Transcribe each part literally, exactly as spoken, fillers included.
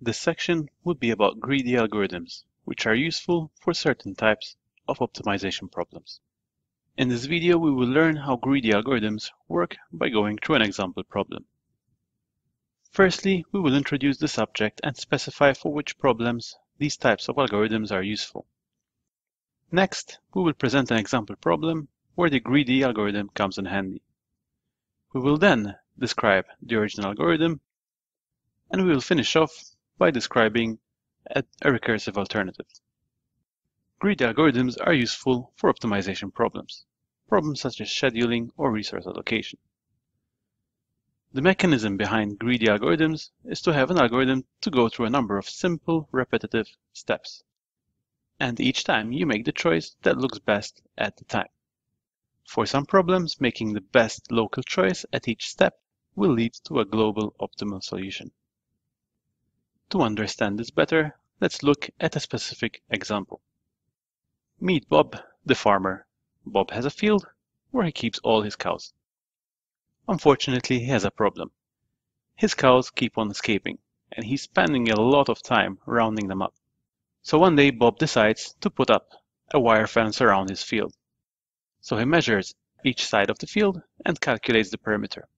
This section would be about greedy algorithms, which are useful for certain types of optimization problems. In this video, we will learn how greedy algorithms work by going through an example problem. Firstly, we will introduce the subject and specify for which problems these types of algorithms are useful. Next, we will present an example problem where the greedy algorithm comes in handy. We will then describe the original algorithm, and we will finish off by describing a recursive alternative. Greedy algorithms are useful for optimization problems, problems such as scheduling or resource allocation. The mechanism behind greedy algorithms is to have an algorithm to go through a number of simple, repetitive steps, and each time you make the choice that looks best at the time. For some problems, making the best local choice at each step will lead to a global optimal solution. To understand this better, let's look at a specific example. Meet Bob, the farmer. Bob has a field where he keeps all his cows. Unfortunately, he has a problem. His cows keep on escaping, and he's spending a lot of time rounding them up. So one day Bob decides to put up a wire fence around his field. So he measures each side of the field and calculates the perimeter.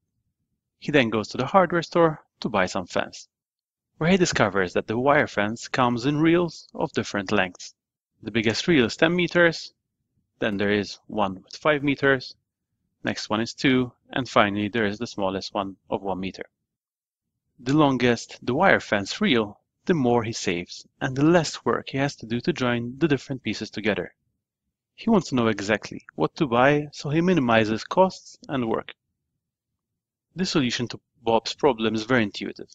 He then goes to the hardware store to buy some fence, where he discovers that the wire fence comes in reels of different lengths. The biggest reel is ten meters, then there is one with five meters, next one is two, and finally there is the smallest one of one meter. The longest the wire fence reel, the more he saves, and the less work he has to do to join the different pieces together. He wants to know exactly what to buy, so he minimizes costs and work. The solution to Bob's problem is very intuitive.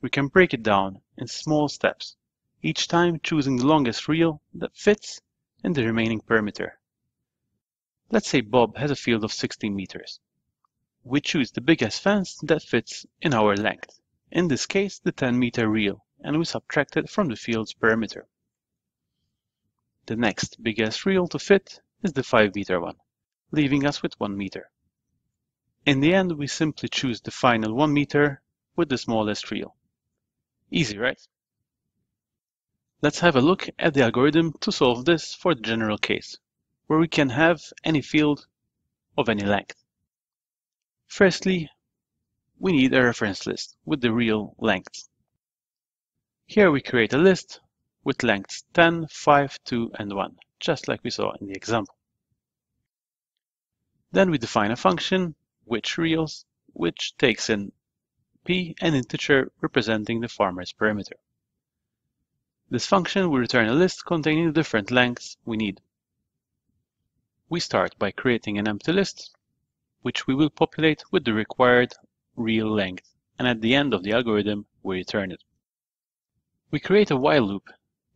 We can break it down in small steps, each time choosing the longest reel that fits in the remaining perimeter. Let's say Bob has a field of sixteen meters. We choose the biggest fence that fits in our length, in this case the ten meter reel, and we subtract it from the field's perimeter. The next biggest reel to fit is the five meter one, leaving us with one meter. In the end, we simply choose the final one meter with the smallest reel. Easy, right? Let's have a look at the algorithm to solve this for the general case, where we can have any field of any length. Firstly, we need a reference list with the real lengths. Here we create a list with lengths ten, five, two, and one, just like we saw in the example. Then we define a function, which reels, which takes in P, an integer representing the farmer's perimeter. This function will return a list containing the different lengths we need. We start by creating an empty list, which we will populate with the required real length, and at the end of the algorithm, we return it. We create a while loop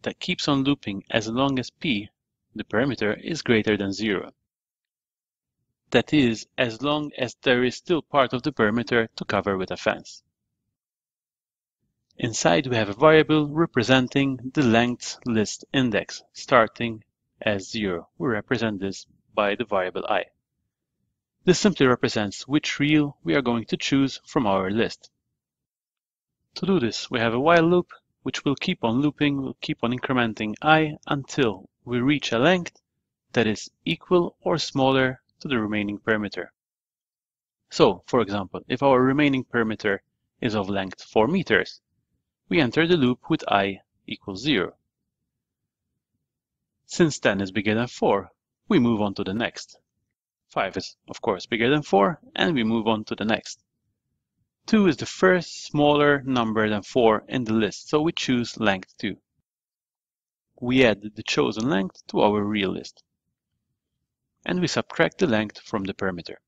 that keeps on looping as long as P, the perimeter, is greater than zero. That is, as long as there is still part of the perimeter to cover with a fence. Inside, we have a variable representing the lengths list index, starting as zero. We represent this by the variable I. This simply represents which reel we are going to choose from our list. To do this, we have a while loop, which will keep on looping, will keep on incrementing I until we reach a length that is equal or smaller to the remaining perimeter. So, for example, if our remaining perimeter is of length four meters, we enter the loop with I equals zero. Since ten is bigger than four, we move on to the next. five is, of course, bigger than four, and we move on to the next. two is the first smaller number than four in the list, so we choose length two. We add the chosen length to our real list, and we subtract the length from the perimeter.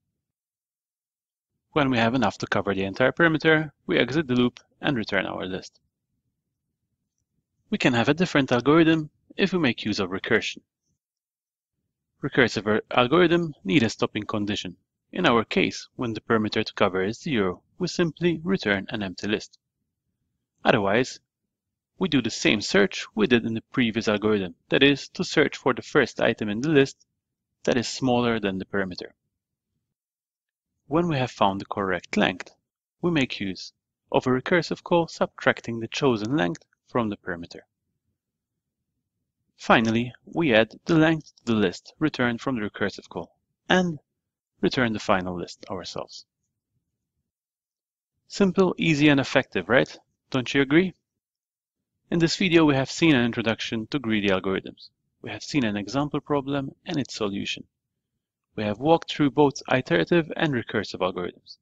When we have enough to cover the entire perimeter, we exit the loop and return our list. We can have a different algorithm if we make use of recursion. Recursive algorithms need a stopping condition. In our case, when the perimeter to cover is zero, we simply return an empty list. Otherwise, we do the same search we did in the previous algorithm, that is, to search for the first item in the list that is smaller than the perimeter. When we have found the correct length, we make use of a recursive call subtracting the chosen length from the parameter. Finally, we add the length to the list returned from the recursive call and return the final list ourselves. Simple, easy, and effective, right? Don't you agree? In this video, we have seen an introduction to greedy algorithms. We have seen an example problem and its solution. We have walked through both iterative and recursive algorithms.